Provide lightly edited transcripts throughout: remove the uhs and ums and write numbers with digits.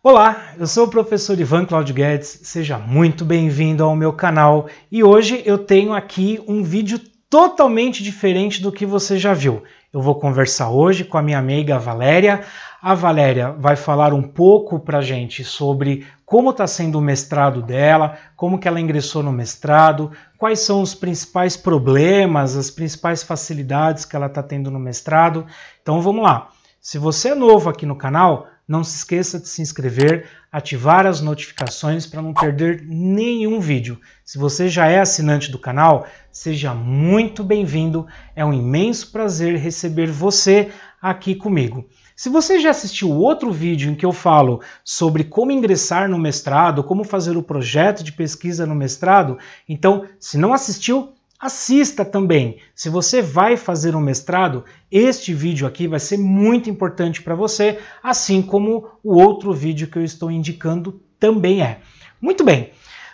Olá, eu sou o professor Ivan Cláudio Guedes, seja muito bem-vindo ao meu canal e hoje eu tenho aqui um vídeo totalmente diferente do que você já viu. Eu vou conversar hoje com a minha amiga Valéria. A Valéria vai falar um pouco pra gente sobre como está sendo o mestrado dela, como que ela ingressou no mestrado, quais são os principais problemas, as principais facilidades que ela está tendo no mestrado. Então vamos lá. Se você é novo aqui no canal, não se esqueça de se inscrever, ativar as notificações para não perder nenhum vídeo. Se você já é assinante do canal, seja muito bem-vindo. É um imenso prazer receber você aqui comigo. Se você já assistiu outro vídeo em que eu falo sobre como ingressar no mestrado, como fazer o projeto de pesquisa no mestrado, então, se não assistiu, assista também. Se você vai fazer um mestrado, este vídeo aqui vai ser muito importante para você, assim como o outro vídeo que eu estou indicando também é. Muito bem.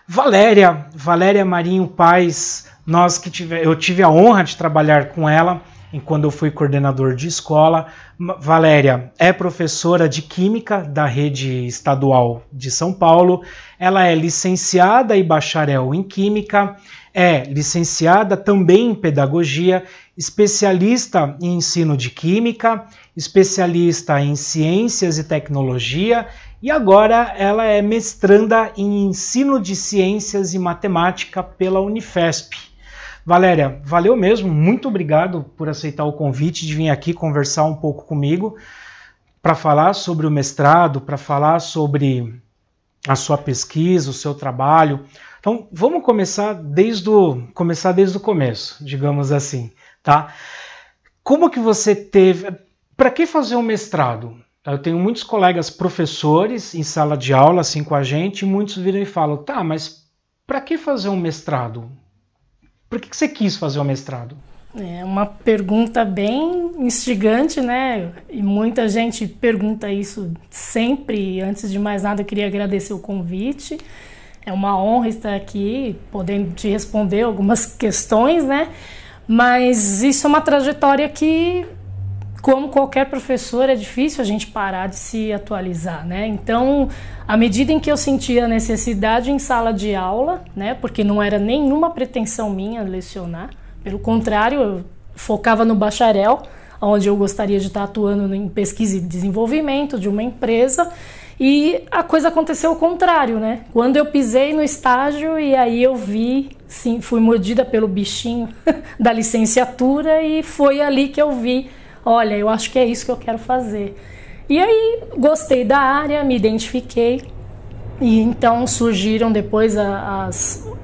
Valéria Marinho Paes, eu tive a honra de trabalhar com ela quando eu fui coordenador de escola. Valéria é professora de Química da Rede Estadual de São Paulo. Ela é licenciada e bacharel em Química, é licenciada também em Pedagogia, especialista em Ensino de Química, especialista em Ciências e Tecnologia e agora ela é mestranda em Ensino de Ciências e Matemática pela Unifesp. Valéria, valeu mesmo, muito obrigado por aceitar o convite de vir aqui conversar um pouco comigo para falar sobre o mestrado, para falar sobre a sua pesquisa, o seu trabalho. Então, vamos começar desde o começo, digamos assim, tá? Como que você teve... Para que fazer um mestrado? Eu tenho muitos colegas professores em sala de aula, assim, com a gente, e muitos viram e falam, tá, mas para que fazer um mestrado? Por que você quis fazer o mestrado? É uma pergunta bem instigante, né? E muita gente pergunta isso sempre. Antes de mais nada, eu queria agradecer o convite. É uma honra estar aqui, podendo te responder algumas questões, né? Mas isso é uma trajetória que, como qualquer professor, é difícil a gente parar de se atualizar, né? Então, à medida em que eu sentia a necessidade em sala de aula, né? Porque não era nenhuma pretensão minha lecionar. Pelo contrário, eu focava no bacharel, onde eu gostaria de estar atuando em pesquisa e desenvolvimento de uma empresa. E a coisa aconteceu ao contrário, né? Quando eu pisei no estágio e aí eu vi, sim, fui mordida pelo bichinho da licenciatura e foi ali que eu vi, olha, eu acho que é isso que eu quero fazer. E aí, gostei da área, me identifiquei. E então surgiram depois,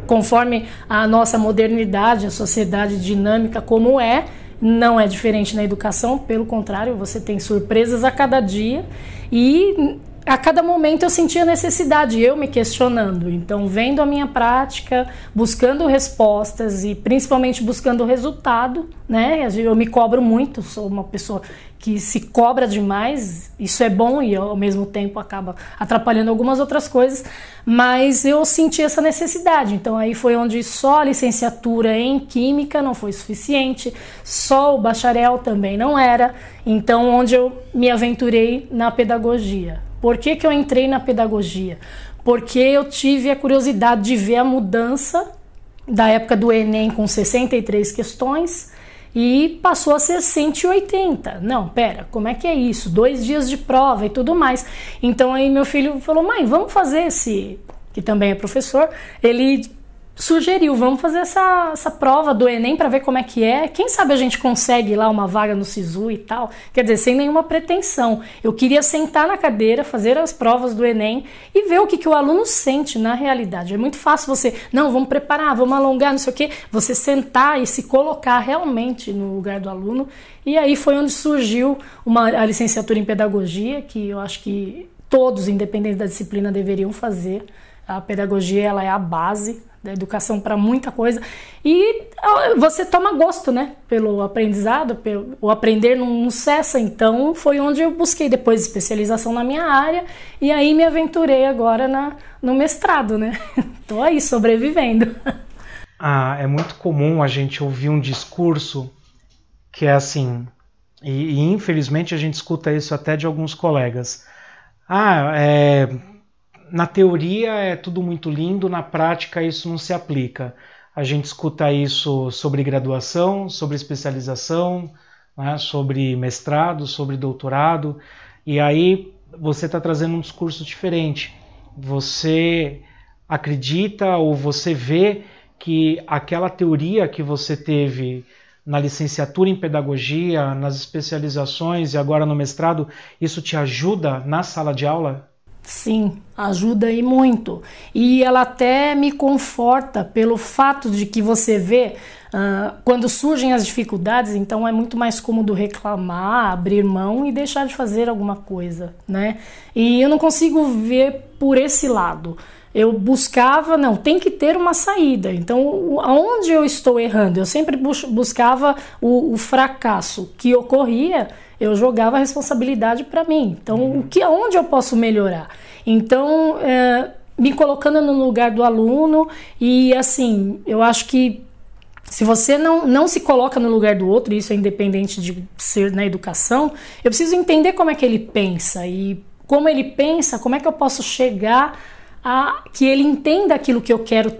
conforme a nossa modernidade, a sociedade dinâmica como é, não é diferente na educação. Pelo contrário, você tem surpresas a cada dia. E a cada momento eu sentia necessidade, eu me questionando. Então, vendo a minha prática, buscando respostas e principalmente buscando resultado, né? Eu me cobro muito, sou uma pessoa que se cobra demais. Isso é bom e ao mesmo tempo acaba atrapalhando algumas outras coisas, mas eu senti essa necessidade. Então aí foi onde só a licenciatura em Química não foi suficiente, só o bacharel também não era. Então onde eu me aventurei na Pedagogia. Por que que eu entrei na Pedagogia? Porque eu tive a curiosidade de ver a mudança da época do Enem com 63 questões e passou a ser 180. Não, pera, como é que é isso? 2 dias de prova e tudo mais. Então aí meu filho falou, mãe, vamos fazer esse... que também é professor, ele sugeriu, vamos fazer essa prova do Enem para ver como é que é. Quem sabe a gente consegue lá uma vaga no SISU e tal. Quer dizer, sem nenhuma pretensão. Eu queria sentar na cadeira, fazer as provas do Enem e ver o que o aluno sente na realidade. É muito fácil você, não, vamos preparar, vamos alongar, não sei o quê. Você sentar e se colocar realmente no lugar do aluno. E aí foi onde surgiu a licenciatura em Pedagogia, que eu acho que todos, independente da disciplina, deveriam fazer. A Pedagogia, ela é a base da educação para muita coisa e você toma gosto, né, pelo aprendizado, o aprender não cessa. Então foi onde eu busquei depois especialização na minha área e aí me aventurei agora no mestrado, né? Tô aí sobrevivendo. É muito comum a gente ouvir um discurso que é assim, e infelizmente a gente escuta isso até de alguns colegas. na teoria é tudo muito lindo, na prática isso não se aplica. A gente escuta isso sobre graduação, sobre especialização, né, sobre mestrado, sobre doutorado, e aí você está trazendo um discurso diferente. Você acredita ou você vê que aquela teoria que você teve na licenciatura em pedagogia, nas especializações e agora no mestrado, isso te ajuda na sala de aula? Sim, ajuda e muito. E ela até me conforta pelo fato de que você vê, quando surgem as dificuldades, então é muito mais cômodo reclamar, abrir mão e deixar de fazer alguma coisa, né? E eu não consigo ver por esse lado. Eu buscava, não, tem que ter uma saída. Então, aonde eu estou errando? Eu sempre buscava o fracasso que ocorria, eu jogava a responsabilidade para mim. Então, aonde eu posso melhorar? Então, me colocando no lugar do aluno e, assim, eu acho que se você não se coloca no lugar do outro, isso é independente de ser na educação, eu preciso entender como é que ele pensa e como ele pensa, como é que eu posso chegar a que ele entenda aquilo que eu quero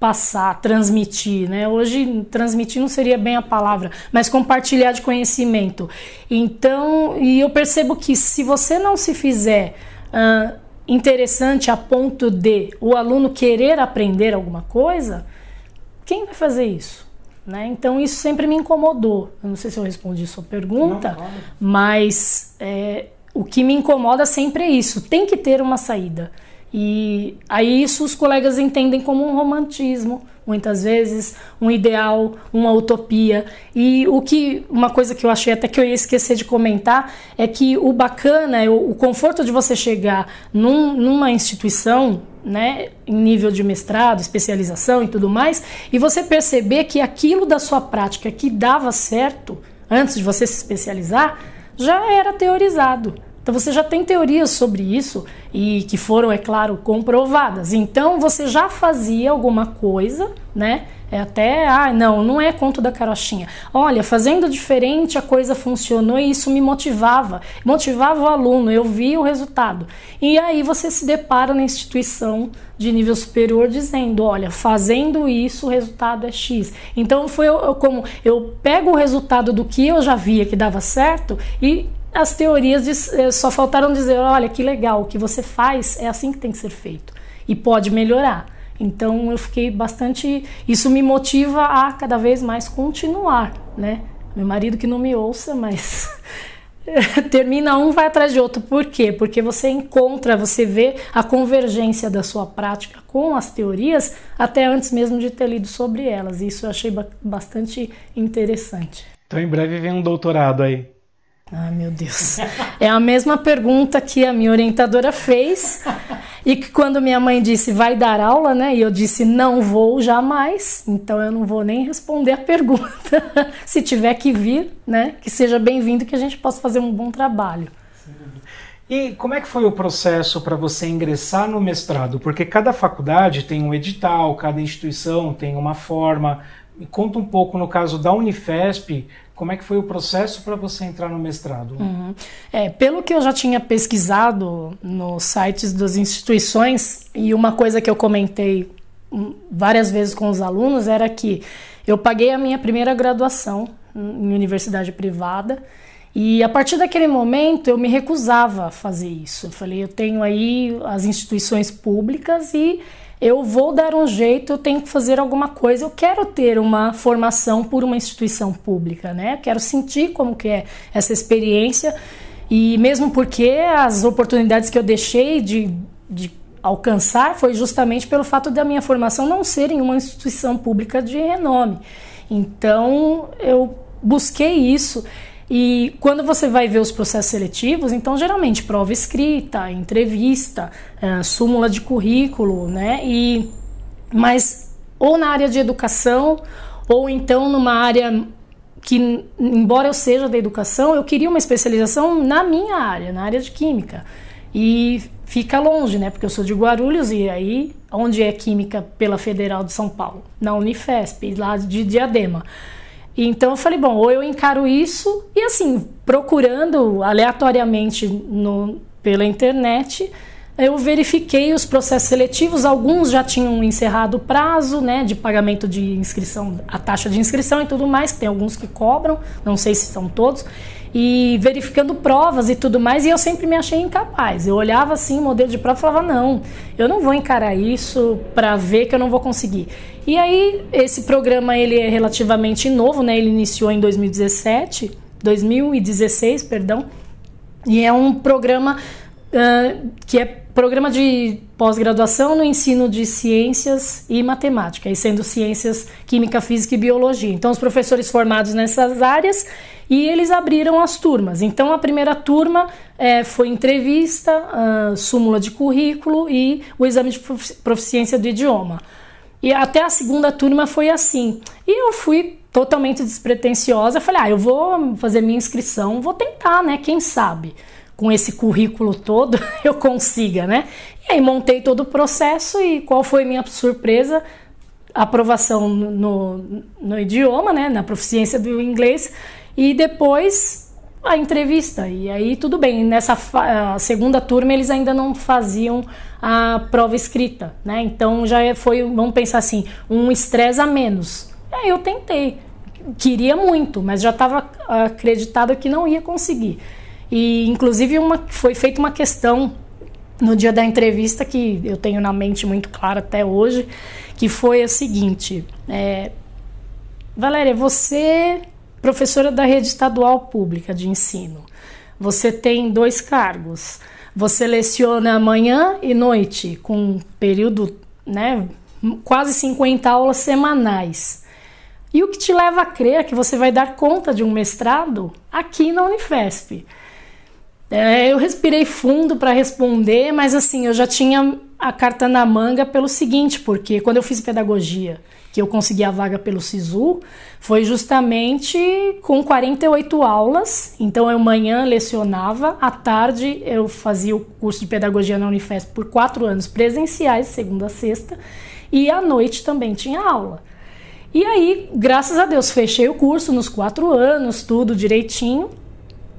passar, transmitir, né? Hoje transmitir não seria bem a palavra, mas compartilhar de conhecimento. Então, e eu percebo que se você não se fizer interessante a ponto de o aluno querer aprender alguma coisa, quem vai fazer isso? Né? Então isso sempre me incomodou. Eu não sei se eu respondi a sua pergunta, não, mas o que me incomoda sempre é isso, tem que ter uma saída. E aí isso os colegas entendem como um romantismo, muitas vezes, um ideal, uma utopia. E uma coisa que eu achei até que eu ia esquecer de comentar é que o bacana, o conforto de você chegar numa instituição, né, em nível de mestrado, especialização e tudo mais, e você perceber que aquilo da sua prática que dava certo, antes de você se especializar, já era teorizado. Então você já tem teorias sobre isso e que foram, é claro, comprovadas. Então você já fazia alguma coisa, né? Não é conto da carochinha. Olha, fazendo diferente a coisa funcionou e isso me motivava. Motivava o aluno, eu via o resultado. E aí você se depara na instituição de nível superior dizendo, olha, fazendo isso o resultado é X. Então foi como eu pego o resultado do que eu já via que dava certo e as teorias só faltaram dizer, olha, que legal, o que você faz é assim que tem que ser feito e pode melhorar. Então eu fiquei bastante, isso me motiva a cada vez mais continuar, né? Meu marido que não me ouça, mas termina um, vai atrás de outro. Por quê? Porque você encontra, você vê a convergência da sua prática com as teorias até antes mesmo de ter lido sobre elas. Isso eu achei bastante interessante. Então em breve vem um doutorado aí. Ai, meu Deus. É a mesma pergunta que a minha orientadora fez e que quando minha mãe disse, vai dar aula, né? E eu disse, não vou jamais, então eu não vou nem responder a pergunta. Se tiver que vir, né? Que seja bem-vindo, que a gente possa fazer um bom trabalho. E como é que foi o processo para você ingressar no mestrado? Porque cada faculdade tem um edital, cada instituição tem uma forma. Me conta um pouco, no caso da Unifesp, como é que foi o processo para você entrar no mestrado? Pelo que eu já tinha pesquisado nos sites das instituições, e uma coisa que eu comentei várias vezes com os alunos era que eu paguei a minha primeira graduação em universidade privada, e a partir daquele momento eu me recusava a fazer isso. Eu falei, eu tenho aí as instituições públicas e eu vou dar um jeito, eu tenho que fazer alguma coisa, eu quero ter uma formação por uma instituição pública, né? Quero sentir como que é essa experiência e mesmo porque as oportunidades que eu deixei de alcançar foi justamente pelo fato da minha formação não ser em uma instituição pública de renome. Então eu busquei isso. E quando você vai ver os processos seletivos, então geralmente prova escrita, entrevista, súmula de currículo, né? Mas ou na área de educação, ou então numa área que, embora eu seja da educação, eu queria uma especialização na minha área, na área de química. E fica longe, né? Porque eu sou de Guarulhos e aí onde é química pela Federal de São Paulo, na Unifesp, lá de Diadema. Então eu falei, bom, ou eu encaro isso, e assim, procurando aleatoriamente pela internet, eu verifiquei os processos seletivos, alguns já tinham encerrado o prazo, né, de pagamento de inscrição, a taxa de inscrição e tudo mais, tem alguns que cobram, não sei se são todos, e verificando provas e tudo mais, e eu sempre me achei incapaz. Eu olhava assim o modelo de prova e falava, não, eu não vou encarar isso, para ver que eu não vou conseguir. E aí, esse programa, ele é relativamente novo, né, ele iniciou em 2016, perdão, e é um programa que é programa de pós-graduação no ensino de ciências e matemática, e sendo ciências, química, física e biologia. Então, os professores formados nessas áreas, e eles abriram as turmas. Então, a primeira turma foi entrevista, súmula de currículo e o exame de proficiência do idioma. E até a segunda turma foi assim. E eu fui totalmente despretensiosa, falei, eu vou fazer minha inscrição, vou tentar, né, quem sabe, com esse currículo todo, eu consiga, né? E aí montei todo o processo e qual foi minha surpresa? Aprovação no idioma, né? Na proficiência do inglês e depois a entrevista. E aí tudo bem, nessa segunda turma eles ainda não faziam a prova escrita, né? Então já foi, vamos pensar assim, um estresse a menos. E aí eu tentei, queria muito, mas já estava acreditada que não ia conseguir. E inclusive foi feita uma questão no dia da entrevista que eu tenho na mente muito clara até hoje, que foi a seguinte, Valéria, você professora da rede estadual pública de ensino, você tem 2 cargos, você leciona manhã e noite com um período, né, quase 50 aulas semanais. E o que te leva a crer que você vai dar conta de um mestrado aqui na Unifesp? Eu respirei fundo para responder, mas assim, eu já tinha a carta na manga pelo seguinte, porque quando eu fiz pedagogia, que eu consegui a vaga pelo SISU, foi justamente com 48 aulas, então eu manhã lecionava, à tarde eu fazia o curso de pedagogia na Unifesp por 4 anos presenciais, segunda a sexta, e à noite também tinha aula. E aí, graças a Deus, fechei o curso nos 4 anos, tudo direitinho.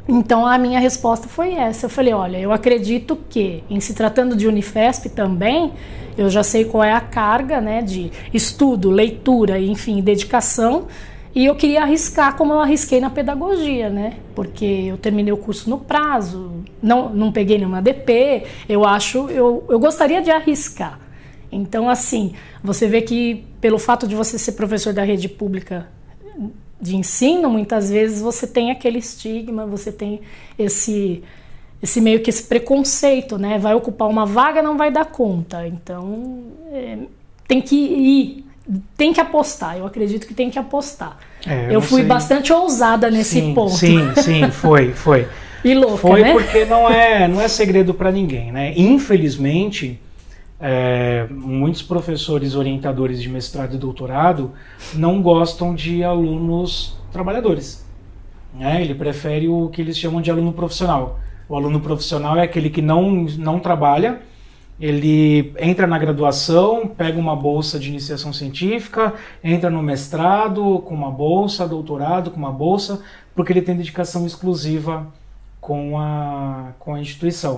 Então, a minha resposta foi essa. Eu falei, olha, eu acredito que, em se tratando de Unifesp também, eu já sei qual é a carga, né, de estudo, leitura, enfim, dedicação. E eu queria arriscar como eu arrisquei na pedagogia, né? Porque eu terminei o curso no prazo, não peguei nenhuma DP. Eu gostaria de arriscar. Então, assim, você vê que pelo fato de você ser professor da rede pública de ensino, muitas vezes você tem aquele estigma, você tem esse meio que esse preconceito, né? Vai ocupar uma vaga, não vai dar conta. Então, tem que ir, tem que apostar. Eu acredito que tem que apostar. Eu fui bastante ousada nesse ponto. Sim, foi. E louca, foi, né? Porque não é segredo para ninguém, né? Infelizmente... muitos professores orientadores de mestrado e doutorado não gostam de alunos trabalhadores, né? Ele prefere o que eles chamam de aluno profissional. O aluno profissional é aquele que não trabalha, ele entra na graduação, pega uma bolsa de iniciação científica, entra no mestrado com uma bolsa, doutorado com uma bolsa, porque ele tem dedicação exclusiva com a instituição.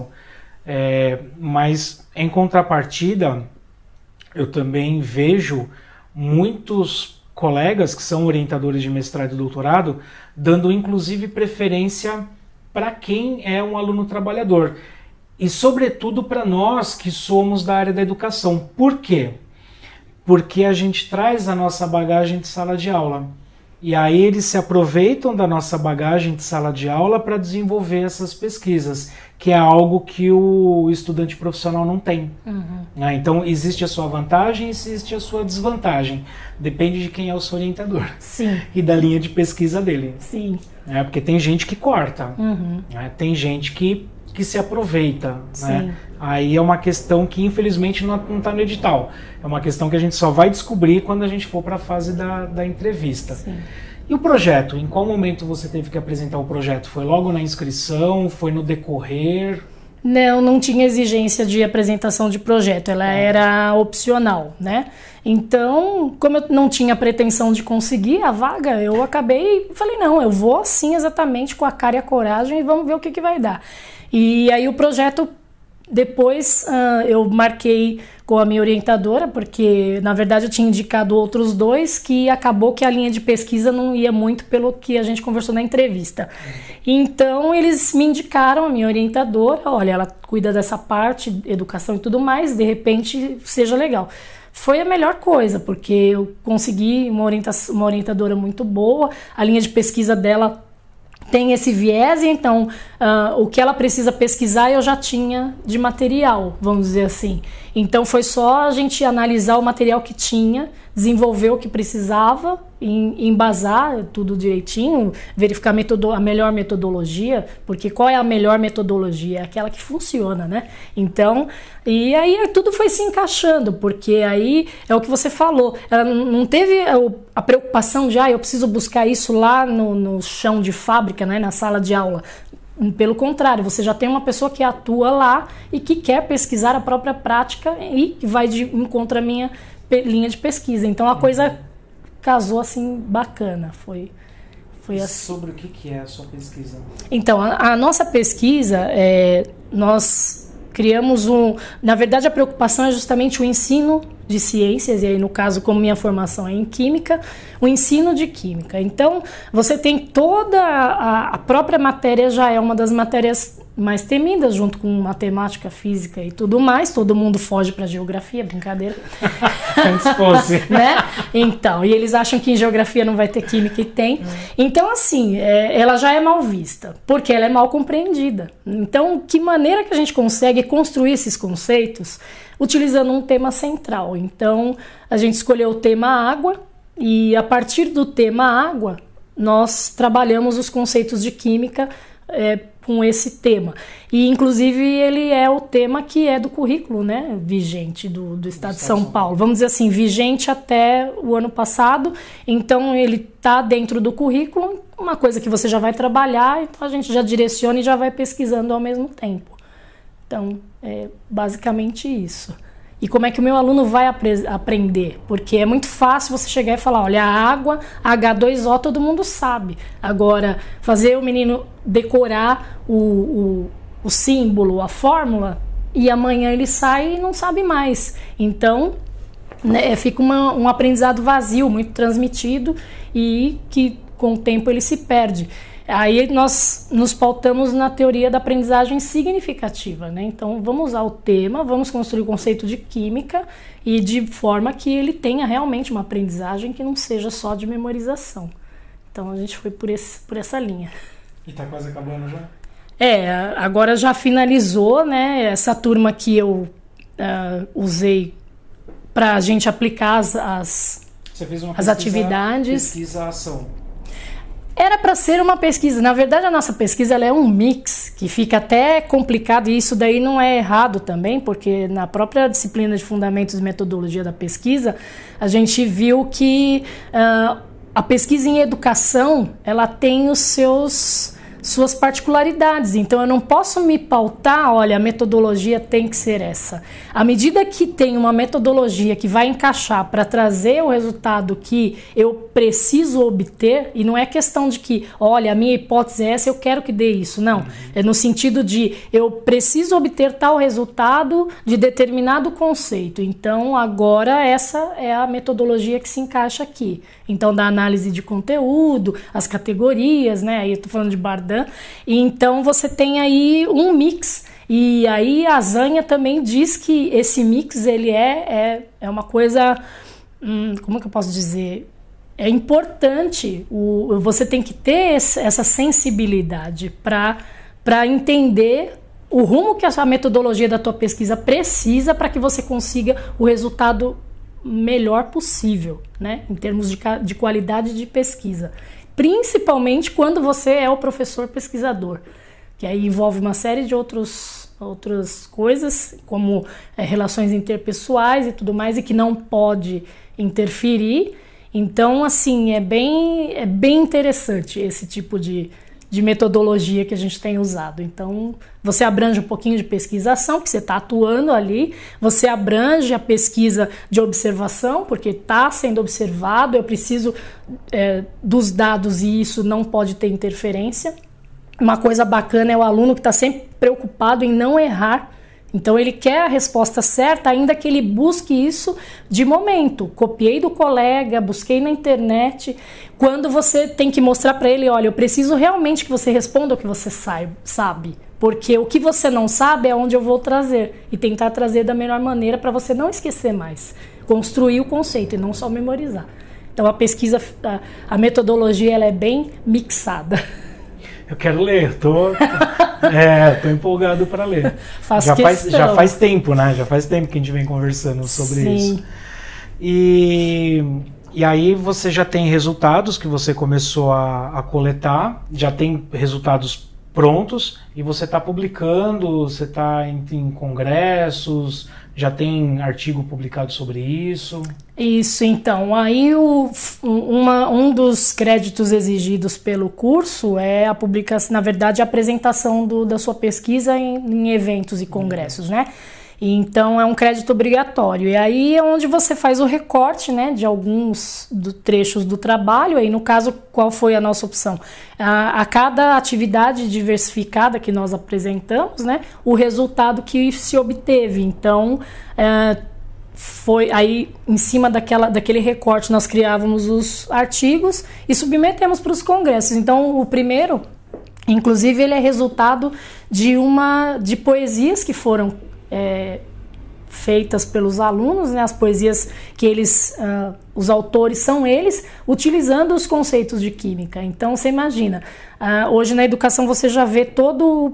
Mas, em contrapartida, eu também vejo muitos colegas que são orientadores de mestrado e doutorado dando, inclusive, preferência para quem é um aluno trabalhador. E, sobretudo, para nós que somos da área da educação. Por quê? Porque a gente traz a nossa bagagem de sala de aula. E aí eles se aproveitam da nossa bagagem de sala de aula para desenvolver essas pesquisas, que é algo que o estudante profissional não tem. Uhum. Então existe a sua vantagem e existe a sua desvantagem. Depende de quem é o seu orientador. Sim. E da linha de pesquisa dele. Sim. Porque tem gente que corta, uhum. Tem gente que se aproveita. Né? Aí é uma questão que infelizmente não está no edital. É uma questão que a gente só vai descobrir quando a gente for para a fase da entrevista. Sim. E o projeto? Em qual momento você teve que apresentar o projeto? Foi logo na inscrição? Foi no decorrer? Não, não tinha exigência de apresentação de projeto, ela era opcional, né? Então, como eu não tinha pretensão de conseguir a vaga, eu acabei, falei, não, eu vou assim exatamente com a cara e a coragem e vamos ver o que vai dar. E aí o projeto, depois eu marquei com a minha orientadora, porque na verdade eu tinha indicado outros dois, que acabou que a linha de pesquisa não ia muito pelo que a gente conversou na entrevista. Então eles me indicaram, a minha orientadora, olha, ela cuida dessa parte, educação e tudo mais, de repente seja legal. Foi a melhor coisa, porque eu consegui uma orientadora muito boa, a linha de pesquisa dela tem esse viés, então o que ela precisa pesquisar eu já tinha de material, vamos dizer assim. Então foi só a gente analisar o material que tinha, desenvolver o que precisava, embasar tudo direitinho, verificar a melhor metodologia, porque qual é a melhor metodologia? É aquela que funciona, né? Então, e aí tudo foi se encaixando, porque aí é o que você falou, ela não teve a preocupação de, eu preciso buscar isso lá no chão de fábrica, né, na sala de aula. Pelo contrário, você já tem uma pessoa que atua lá e que quer pesquisar a própria prática e que vai de encontro à minha linha de pesquisa. Então a coisa casou assim bacana, foi assim. Sobre o que é a sua pesquisa? Então, a nossa pesquisa, nós criamos na verdade a preocupação é justamente o ensino de ciências, e aí no caso, como minha formação é em química, o ensino de química. Então, você tem toda a própria matéria, já é uma das matérias mais temidas, junto com matemática, física e tudo mais. Todo mundo foge para geografia, brincadeira. Antes fosse. Né? Então, e eles acham que em geografia não vai ter química e tem. Então, assim, ela já é mal vista, porque ela é mal compreendida. Então, que maneira que a gente consegue construir esses conceitos utilizando um tema central? Então, a gente escolheu o tema água e, a partir do tema água, nós trabalhamos os conceitos de química com esse tema. E, inclusive, ele é o tema que é do currículo, né, vigente do Estado de São Paulo. Vamos dizer assim, vigente até o ano passado. Então, ele está dentro do currículo, uma coisa que você já vai trabalhar, então a gente já direciona e já vai pesquisando ao mesmo tempo. Então, é basicamente isso. E como é que o meu aluno vai aprender? Porque é muito fácil você chegar e falar, olha, a água, H2O, todo mundo sabe. Agora, fazer o menino decorar o símbolo, a fórmula, e amanhã ele sai e não sabe mais. Então, né, fica um aprendizado vazio, muito transmitido, e que com o tempo ele se perde. Aí nós nos pautamos na teoria da aprendizagem significativa, né? Então vamos usar o tema, vamos construir o conceito de química e de forma que ele tenha realmente uma aprendizagem que não seja só de memorização. Então a gente foi por essa linha. E tá quase acabando já? Agora já finalizou, né? Essa turma que eu usei para a gente aplicar Você fez uma as atividades. Pesquisa-ação. Era para ser uma pesquisa, na verdade a nossa pesquisa ela é um mix, que fica até complicado, e isso daí não é errado também, porque na própria disciplina de Fundamentos e Metodologia da Pesquisa, a gente viu que a pesquisa em educação, ela tem os suas particularidades, então eu não posso me pautar, olha, a metodologia tem que ser essa. À medida que tem uma metodologia que vai encaixar para trazer o resultado que eu preciso obter, e não é questão de que, olha, a minha hipótese é essa, eu quero que dê isso, não. É no sentido de, eu preciso obter tal resultado de determinado conceito, então agora essa é a metodologia que se encaixa aqui. Então, da análise de conteúdo, as categorias, né, aí eu tô falando de Bardin, então você tem aí um mix, e aí a Zanha também diz que esse mix ele é uma coisa, como é que eu posso dizer, é importante, você tem que ter essa sensibilidade para entender o rumo que a metodologia da tua pesquisa precisa para que você consiga o resultado melhor possível, né, em termos de qualidade de pesquisa. Principalmente quando você é o professor pesquisador, que aí envolve uma série de outras coisas, como relações interpessoais e tudo mais, e que não pode interferir. Então, assim, é bem interessante esse tipo de de metodologia que a gente tem usado. Então, você abrange um pouquinho de pesquisa ação, porque você está atuando ali, você abrange a pesquisa de observação, porque está sendo observado, eu preciso dos dados e isso não pode ter interferência. Uma coisa bacana é o aluno que está sempre preocupado em não errar. Então, ele quer a resposta certa, ainda que ele busque isso de momento. Copiei do colega, busquei na internet. Quando você tem que mostrar para ele, olha, eu preciso realmente que você responda o que você sabe. Porque o que você não sabe é onde eu vou trazer. E tentar trazer da melhor maneira para você não esquecer mais. Construir o conceito e não só memorizar. Então, a pesquisa, a metodologia, ela é bem mixada. Eu quero ler, tô empolgado para ler. Já faz tempo, né? Já faz tempo que a gente vem conversando sobre isso. E aí você já tem resultados que você começou a coletar, já tem resultados prontos e você está publicando, você está em congressos, já tem artigo publicado sobre isso. Isso, então. Aí um dos créditos exigidos pelo curso é a publicação, na verdade, a apresentação da sua pesquisa em eventos e congressos, né? Então é um crédito obrigatório. E aí é onde você faz o recorte, né, de alguns trechos do trabalho. Aí, no caso, qual foi a nossa opção? A cada atividade diversificada que nós apresentamos, né, o resultado que se obteve. Então, foi aí em cima daquele recorte, nós criávamos os artigos e submetemos para os congressos. Então, o primeiro, inclusive, ele é resultado de poesias que foram feitas pelos alunos, né, as poesias que eles, os autores são eles, utilizando os conceitos de química. Então você imagina, hoje na educação você já vê toda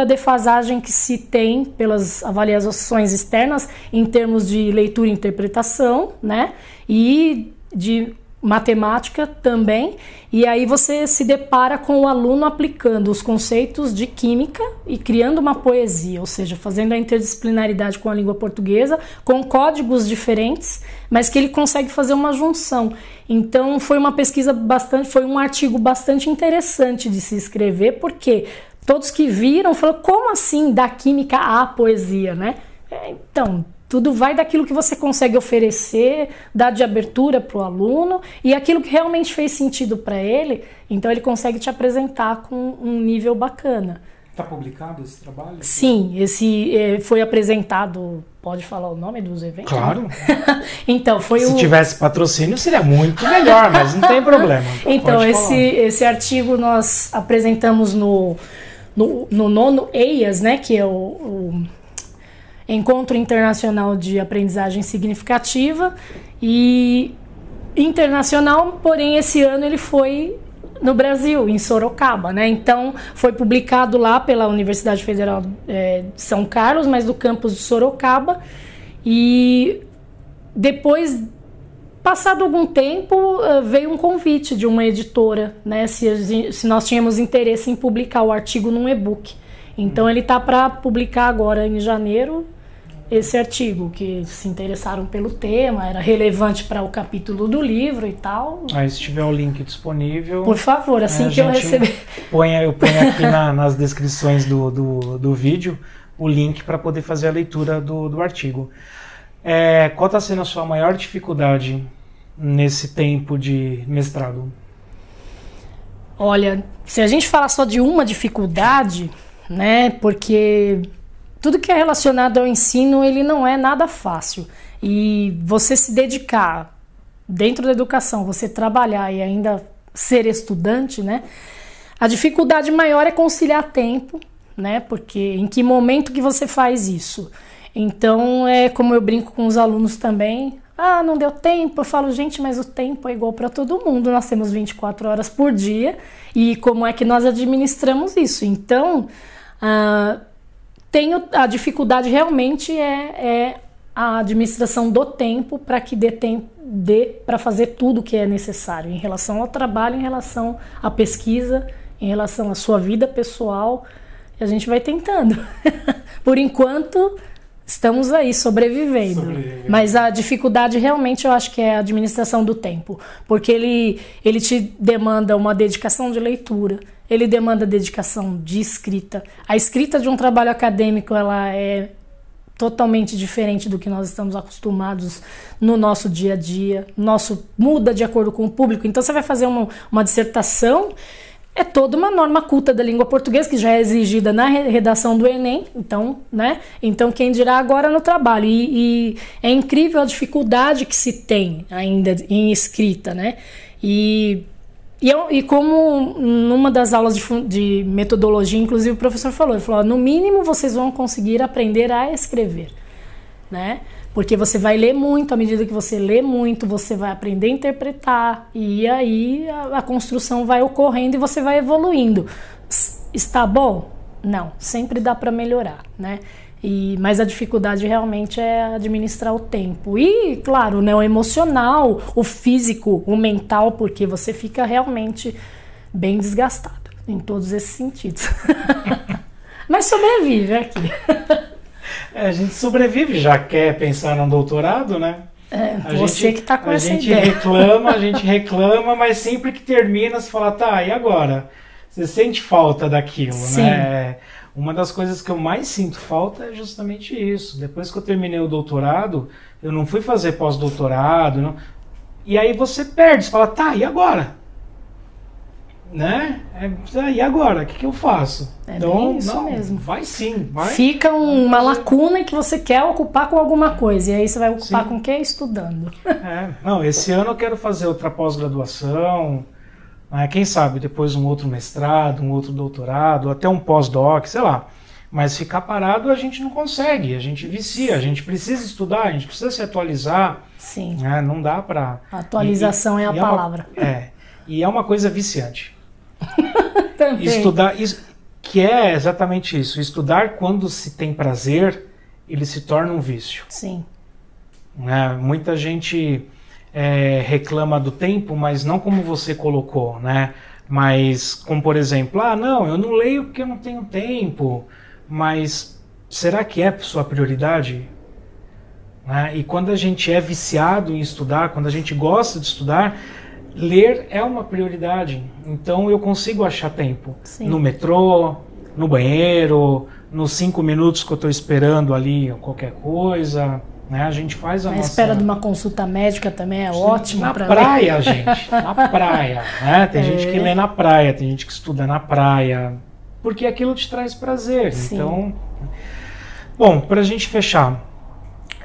a defasagem que se tem pelas avaliações externas em termos de leitura e interpretação, né, e de matemática também, e aí você se depara com o aluno aplicando os conceitos de química e criando uma poesia, ou seja, fazendo a interdisciplinaridade com a língua portuguesa, com códigos diferentes, mas que ele consegue fazer uma junção. Então foi uma pesquisa foi um artigo bastante interessante de se escrever, porque todos que viram falaram, como assim da química à poesia, né? Então, tudo vai daquilo que você consegue oferecer, dar de abertura para o aluno e aquilo que realmente fez sentido para ele, então ele consegue te apresentar com um nível bacana. Está publicado esse trabalho? Sim, esse foi apresentado. Pode falar o nome dos eventos? Claro. Então, se tivesse patrocínio seria muito melhor, mas não tem problema. Então, esse artigo nós apresentamos no nono EIAS, né, que é o Encontro Internacional de Aprendizagem Significativa, e internacional, porém esse ano ele foi no Brasil, em Sorocaba, né? Então foi publicado lá pela Universidade Federal de São Carlos, mas do campus de Sorocaba, e depois, passado algum tempo, veio um convite de uma editora, né, se nós tínhamos interesse em publicar o artigo num e-book. Então ele está para publicar agora em janeiro esse artigo, que se interessaram pelo tema, era relevante para o capítulo do livro e tal. Aí, se tiver o link disponível... Por favor, assim que eu receber... Eu ponho aqui nas descrições do vídeo o link para poder fazer a leitura do artigo. Qual está sendo a sua maior dificuldade nesse tempo de mestrado? Olha, se a gente falar só de uma dificuldade... né? Porque tudo que é relacionado ao ensino, ele não é nada fácil. E você se dedicar dentro da educação, você trabalhar e ainda ser estudante, né? A dificuldade maior é conciliar tempo, né? Porque em que momento que você faz isso? Então, é como eu brinco com os alunos também. Ah, não deu tempo. Eu falo, gente, mas o tempo é igual para todo mundo. Nós temos 24 horas por dia. E como é que nós administramos isso? Então... a dificuldade realmente é a administração do tempo, para que dê tempo para fazer tudo o que é necessário em relação ao trabalho, em relação à pesquisa, em relação à sua vida pessoal. A gente vai tentando. Por enquanto, estamos aí sobrevivendo. Mas a dificuldade realmente eu acho que é a administração do tempo, porque ele te demanda uma dedicação de leitura, ele demanda dedicação de escrita. A escrita de um trabalho acadêmico, ela é totalmente diferente do que nós estamos acostumados no nosso dia a dia. Nosso muda de acordo com o público. Então você vai fazer uma dissertação, é toda uma norma culta da língua portuguesa que já é exigida na redação do Enem. Então, né? Então quem dirá agora no trabalho. E é incrível a dificuldade que se tem ainda em escrita, né? E como numa das aulas de metodologia, inclusive, o professor falou, ele falou, ó, no mínimo vocês vão conseguir aprender a escrever, né? Porque você vai ler muito, à medida que você lê muito, você vai aprender a interpretar, e aí a construção vai ocorrendo e você vai evoluindo. Está bom? Não, sempre dá para melhorar, né? Mas a dificuldade realmente é administrar o tempo. E, claro, né, o emocional, o físico, o mental, porque você fica realmente bem desgastado em todos esses sentidos. Mas sobrevive aqui. A gente sobrevive, já quer pensar num doutorado, né? A gente reclama, mas sempre que termina, você fala, tá, e agora? Você sente falta daquilo, sim, né? Uma das coisas que eu mais sinto falta é justamente isso. Depois que eu terminei o doutorado, eu não fui fazer pós-doutorado. Não... E aí você perde, você fala, tá, e agora? Né? E agora? O que eu faço? Então, isso não, mesmo. Vai sim, vai. Fica uma lacuna que você quer ocupar com alguma coisa. E aí você vai ocupar sim. Com o quê? Estudando. É. Não, esse ano eu quero fazer outra pós-graduação. Quem sabe depois um outro mestrado, um outro doutorado, até um pós-doc, sei lá. Mas ficar parado a gente não consegue, a gente vicia, a gente precisa estudar, a gente precisa se atualizar. Sim. Né? Não dá pra... Atualização é a palavra. E é uma coisa viciante. Também. Estudar, que é exatamente isso, estudar quando se tem prazer, ele se torna um vício. Sim. Muita gente... reclama do tempo, mas não como você colocou, né? Mas como, por exemplo, ah, não, eu não leio porque eu não tenho tempo, mas será que é sua prioridade? Né? E quando a gente é viciado em estudar, quando a gente gosta de estudar, ler é uma prioridade. Então eu consigo achar tempo. Sim. No metrô, no banheiro, nos 5 minutos que eu estou esperando ali qualquer coisa... Né? A gente faz a nossa... espera de uma consulta médica também é ótima para praia, gente. Na praia. Né? Tem gente que lê na praia, tem gente que estuda na praia. Porque aquilo te traz prazer. Sim. Então, bom, para a gente fechar,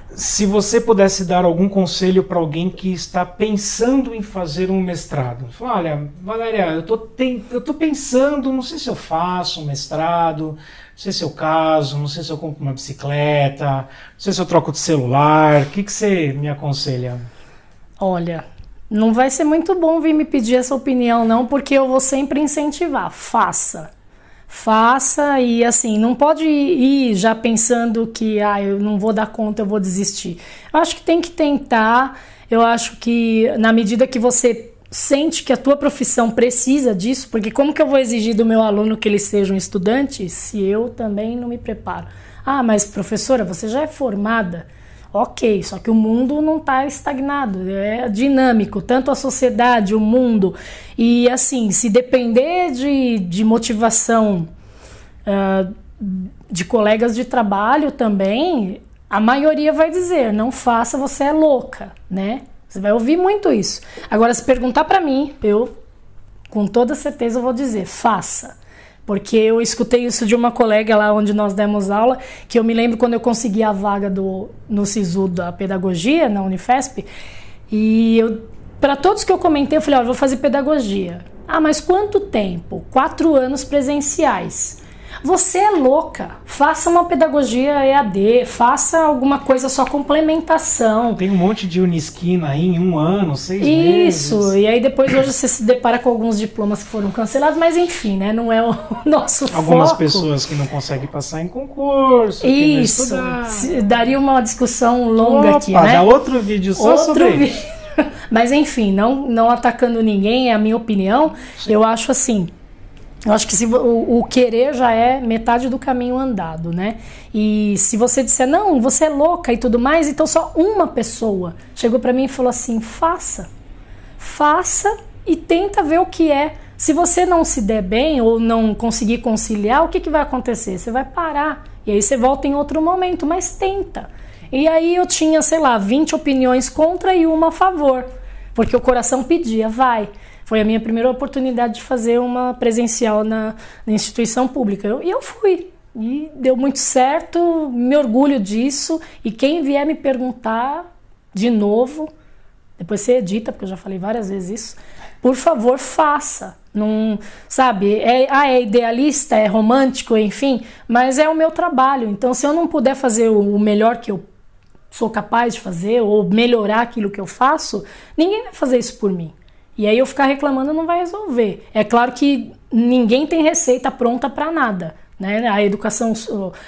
se você pudesse dar algum conselho para alguém que está pensando em fazer um mestrado. Fala, olha, Valéria, eu tô pensando, não sei se eu faço um mestrado... Não sei se eu caso, não sei se eu compro uma bicicleta, não sei se eu troco de celular. O que você me aconselha? Olha, não vai ser muito bom vir me pedir essa opinião não, porque eu vou sempre incentivar. Faça. Faça e assim, não pode ir já pensando que eu não vou dar conta, eu vou desistir. Eu acho que tem que tentar. Eu acho que na medida que você... sente que a tua profissão precisa disso, porque como que eu vou exigir do meu aluno que ele seja um estudante se eu também não me preparo? Ah, mas professora, você já é formada? Ok, só que o mundo não está estagnado, é dinâmico, tanto a sociedade, o mundo. E assim, se depender de motivação de colegas de trabalho também, a maioria vai dizer, não faça, você é louca, né? Você vai ouvir muito isso. Agora, se perguntar para mim, eu com toda certeza vou dizer, faça. Porque eu escutei isso de uma colega lá onde nós demos aula, que eu me lembro quando eu consegui a vaga no SISU da pedagogia, na Unifesp, e para todos que eu comentei, eu falei, olha, eu vou fazer pedagogia. Ah, mas quanto tempo? 4 anos presenciais. Você é louca, faça uma pedagogia EAD, faça alguma coisa, só complementação. Tem um monte de unisquina aí em 1 ano, 6 meses. Isso, e aí depois hoje você se depara com alguns diplomas que foram cancelados, mas enfim, né, não é o nosso foco. Algumas pessoas que não conseguem passar em concurso, isso, daria uma discussão longa. Opa, aqui, né? Dá outro vídeo só sobre isso. Mas enfim, não atacando ninguém, é a minha opinião. Sim. Eu acho assim... Eu acho que se o querer já é metade do caminho andado, né? E se você disser, não, você é louca e tudo mais, então só uma pessoa chegou pra mim e falou assim, faça e tenta ver o que é. Se você não se der bem ou não conseguir conciliar, o que vai acontecer? Você vai parar e aí você volta em outro momento, mas tenta. E aí eu tinha, sei lá, 20 opiniões contra e uma a favor, porque o coração pedia, vai. Foi a minha primeira oportunidade de fazer uma presencial na instituição pública. E eu fui. E deu muito certo, me orgulho disso. E quem vier me perguntar de novo, depois você edita, porque eu já falei várias vezes isso, por favor, faça. Não, sabe, é idealista, é romântico, enfim, mas é o meu trabalho. Então, se eu não puder fazer o melhor que eu sou capaz de fazer ou melhorar aquilo que eu faço, ninguém vai fazer isso por mim. E aí eu ficar reclamando não vai resolver. É claro que ninguém tem receita pronta para nada, né? A educação,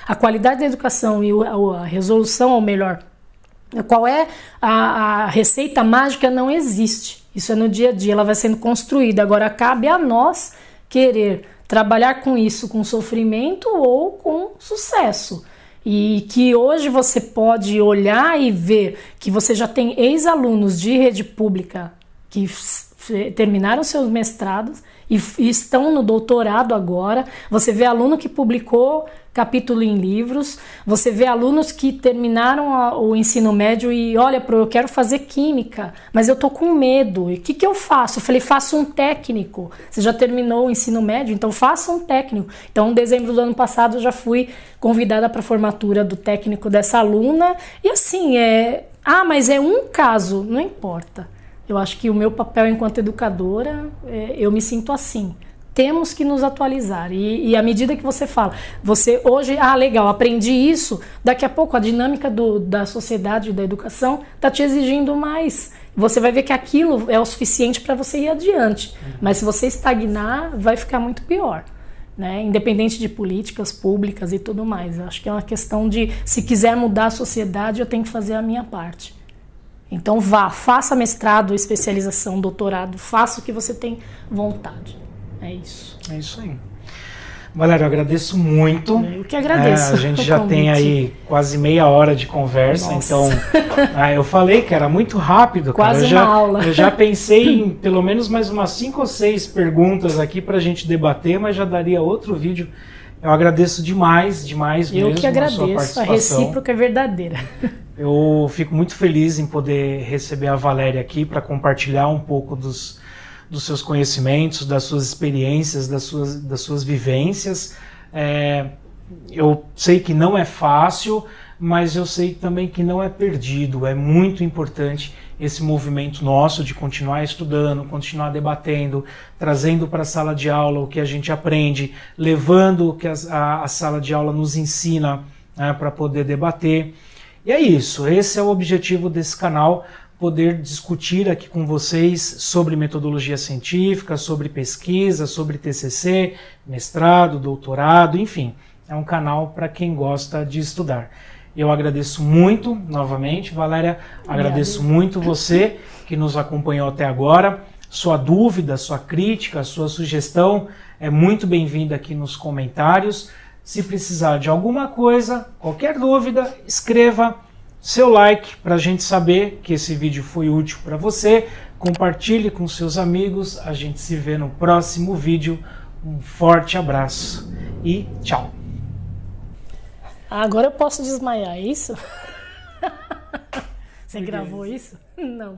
a qualidade da educação e a resolução, ou melhor, qual é a receita mágica, não existe. Isso é no dia a dia, ela vai sendo construída. Agora cabe a nós querer trabalhar com isso, com sofrimento ou com sucesso. E que hoje você pode olhar e ver que você já tem ex-alunos de rede pública que terminaram seus mestrados e estão no doutorado agora. Você vê aluno que publicou capítulo em livros, você vê alunos que terminaram o ensino médio e olha, eu quero fazer química, mas eu tô com medo, e o que eu faço? Eu falei, faça um técnico. Você já terminou o ensino médio? Então faça um técnico. Então em dezembro do ano passado eu já fui convidada para a formatura do técnico dessa aluna, e assim, mas é um caso, não importa. Eu acho que o meu papel enquanto educadora, eu me sinto assim. Temos que nos atualizar. E à medida que você fala, você hoje, legal, aprendi isso, daqui a pouco a dinâmica da sociedade, da educação, está te exigindo mais. Você vai ver que aquilo é o suficiente para você ir adiante. Mas se você estagnar, vai ficar muito pior, né? Independente de políticas públicas e tudo mais. Eu acho que é uma questão de, se quiser mudar a sociedade, eu tenho que fazer a minha parte. Então vá, faça mestrado, especialização, doutorado, faça o que você tem vontade. É isso. É isso aí. Valéria, eu agradeço muito. Eu que agradeço. A gente já tem aí quase meia hora de conversa. Nossa. Então eu falei que era muito rápido. Quase uma aula. Eu já pensei em pelo menos mais umas 5 ou 6 perguntas aqui para a gente debater, mas já daria outro vídeo. Eu agradeço demais, demais mesmo. Eu que agradeço, a recíproca é verdadeira. Eu fico muito feliz em poder receber a Valéria aqui para compartilhar um pouco dos seus conhecimentos, das suas experiências, das suas vivências. Eu sei que não é fácil, mas eu sei também que não é perdido. É muito importante esse movimento nosso de continuar estudando, continuar debatendo, trazendo para a sala de aula o que a gente aprende, levando o que a sala de aula nos ensina, né, para poder debater. E é isso, esse é o objetivo desse canal, poder discutir aqui com vocês sobre metodologia científica, sobre pesquisa, sobre TCC, mestrado, doutorado, enfim. É um canal para quem gosta de estudar. Eu agradeço muito novamente, Valéria, agradeço muito você que nos acompanhou até agora. Sua dúvida, sua crítica, sua sugestão é muito bem-vinda aqui nos comentários. Se precisar de alguma coisa, qualquer dúvida, escreva seu like para a gente saber que esse vídeo foi útil para você. Compartilhe com seus amigos, a gente se vê no próximo vídeo. Um forte abraço e tchau! Agora eu posso desmaiar, é isso? Você gravou isso? Não.